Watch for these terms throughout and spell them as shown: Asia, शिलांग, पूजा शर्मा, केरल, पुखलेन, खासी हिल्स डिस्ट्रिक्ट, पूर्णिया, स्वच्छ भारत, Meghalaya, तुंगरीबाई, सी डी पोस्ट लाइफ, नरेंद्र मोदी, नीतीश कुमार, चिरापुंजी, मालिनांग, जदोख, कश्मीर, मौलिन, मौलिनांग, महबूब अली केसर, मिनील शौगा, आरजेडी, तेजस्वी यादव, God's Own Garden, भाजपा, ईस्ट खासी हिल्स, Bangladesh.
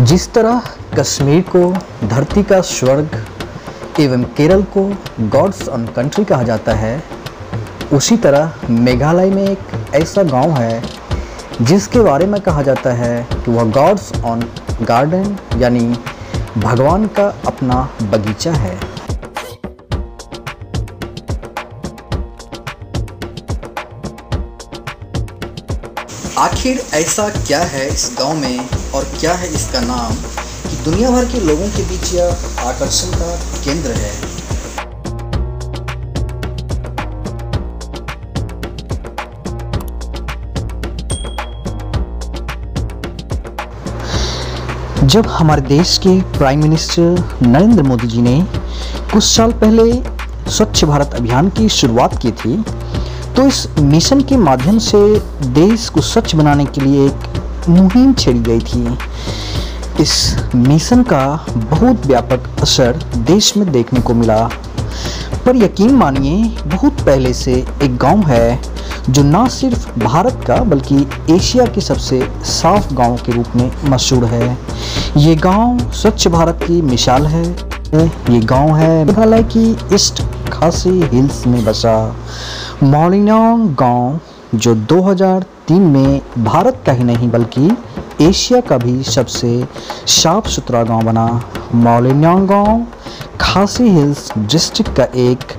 जिस तरह कश्मीर को धरती का स्वर्ग एवं केरल को गॉड्स ऑन कंट्री कहा जाता है, उसी तरह मेघालय में एक ऐसा गांव है जिसके बारे में कहा जाता है कि वह गॉड्स ऑन गार्डन यानी भगवान का अपना बगीचा है। आखिर ऐसा क्या है इस गांव में और क्या है इसका नाम कि दुनिया भर के लोगों के बीच यह आकर्षण का केंद्र है। जब हमारे देश के प्राइम मिनिस्टर नरेंद्र मोदी जी ने कुछ साल पहले स्वच्छ भारत अभियान की शुरुआत की थी, तो इस मिशन के माध्यम से देश को स्वच्छ बनाने के लिए एक मुहिम छेड़ी गई थी। इस मिशन का बहुत व्यापक असर देश में देखने को मिला, पर यकीन मानिए बहुत पहले से एक गांव है जो ना सिर्फ भारत का बल्कि एशिया के सबसे साफ गांव के रूप में मशहूर है। ये गांव स्वच्छ भारत की मिसाल है। ये गांव है मेघालय की ईस्ट खासी हिल्स में बसा मालिनांग गांव, जो 2003 में भारत का ही नहीं बल्कि एशिया का भी सबसे साफ सुथरा गांव बना। मालिनांग गांव खासी हिल्स डिस्ट्रिक्ट का एक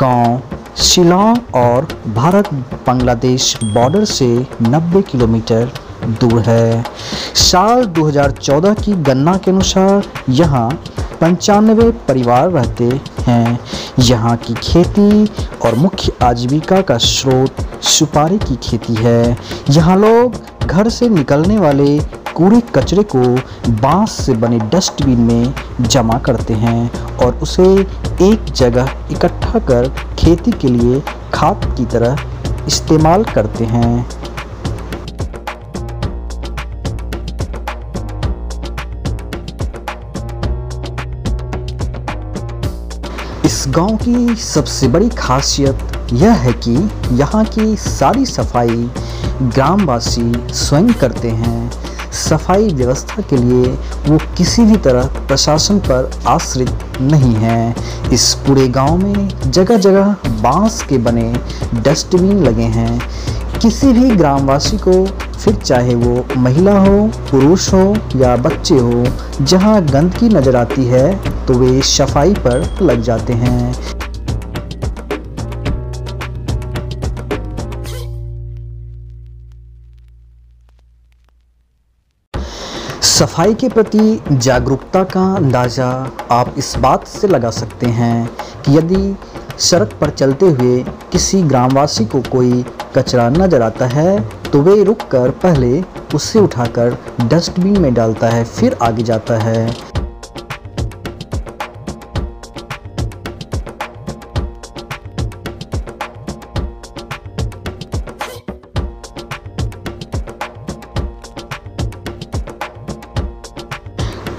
गांव शिलांग और भारत बांग्लादेश बॉर्डर से 90 किलोमीटर दूर है। साल 2014 की गणना के अनुसार यहाँ 95 परिवार रहते हैं। यहाँ की खेती और मुख्य आजीविका का स्रोत सुपारी की खेती है। यहाँ लोग घर से निकलने वाले कूड़े कचरे को बांस से बने डस्टबिन में जमा करते हैं और उसे एक जगह इकट्ठा कर खेती के लिए खाद की तरह इस्तेमाल करते हैं। इस गांव की सबसे बड़ी खासियत यह है कि यहाँ की सारी सफाई ग्रामवासी स्वयं करते हैं। सफाई व्यवस्था के लिए वो किसी भी तरह प्रशासन पर आश्रित नहीं है। इस पूरे गांव में जगह जगह बांस के बने डस्टबिन लगे हैं। किसी भी ग्रामवासी को, फिर चाहे वो महिला हो, पुरुष हो या बच्चे हो, जहाँ गंदगी नज़र आती है तो वे सफाई पर लग जाते हैं। सफाई के प्रति जागरूकता का अंदाज़ा आप इस बात से लगा सकते हैं कि यदि सड़क पर चलते हुए किसी ग्रामवासी को कोई कचरा नजर आता है तो वे रुककर पहले उसे उठाकर डस्टबिन में डालता है, फिर आगे जाता है।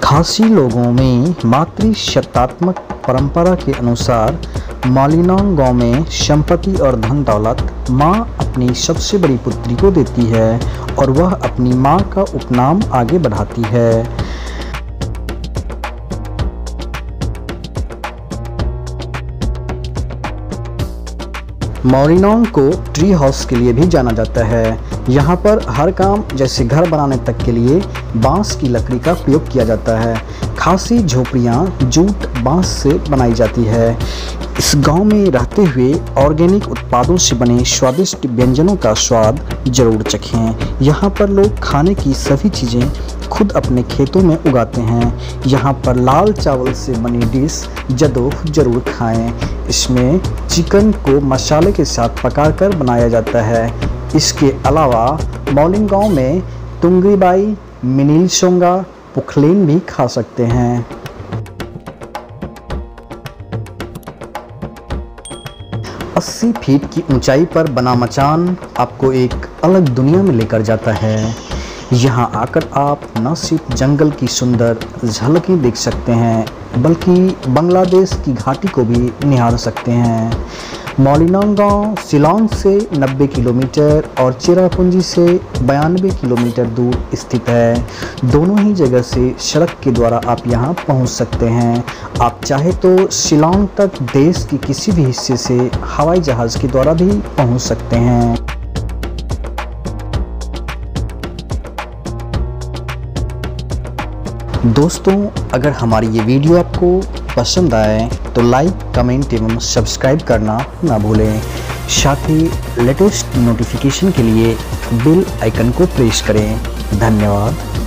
खासी लोगों में मातृ सत्तात्मक परंपरा के अनुसार मालिनांग गांव में संपत्ति और धन दौलत माँ अपनी सबसे बड़ी पुत्री को देती है और वह अपनी माँ का उपनाम आगे बढ़ाती है। मालिनांग को ट्री हाउस के लिए भी जाना जाता है। यहाँ पर हर काम जैसे घर बनाने तक के लिए बांस की लकड़ी का प्रयोग किया जाता है। खासी झोपड़ियाँ जूट बांस से बनाई जाती है। इस गांव में रहते हुए ऑर्गेनिक उत्पादों से बने स्वादिष्ट व्यंजनों का स्वाद जरूर चखें। यहाँ पर लोग खाने की सभी चीज़ें खुद अपने खेतों में उगाते हैं। यहाँ पर लाल चावल से बनी डिश जदोख जरूर खाएं। इसमें चिकन को मसाले के साथ पकाकर बनाया जाता है। इसके अलावा मौलिन गाँव में तुंगरीबाई, मिनील शौगा, पुखलेन भी खा सकते हैं। अस्सी फीट की ऊंचाई पर बना मचान आपको एक अलग दुनिया में लेकर जाता है। यहाँ आकर आप न सिर्फ जंगल की सुंदर झलकें देख सकते हैं बल्कि बांग्लादेश की घाटी को भी निहार सकते हैं। मौलिनांग गाँव शिलांग से 90 किलोमीटर और चिरापुंजी से 92 किलोमीटर दूर स्थित है। दोनों ही जगह से सड़क के द्वारा आप यहां पहुंच सकते हैं। आप चाहे तो शिलांग तक देश के किसी भी हिस्से से हवाई जहाज़ के द्वारा भी पहुंच सकते हैं। दोस्तों, अगर हमारी ये वीडियो आपको पसंद आए तो लाइक, कमेंट एवं सब्सक्राइब करना ना भूलें। साथ ही लेटेस्ट नोटिफिकेशन के लिए बेल आइकन को प्रेस करें। धन्यवाद।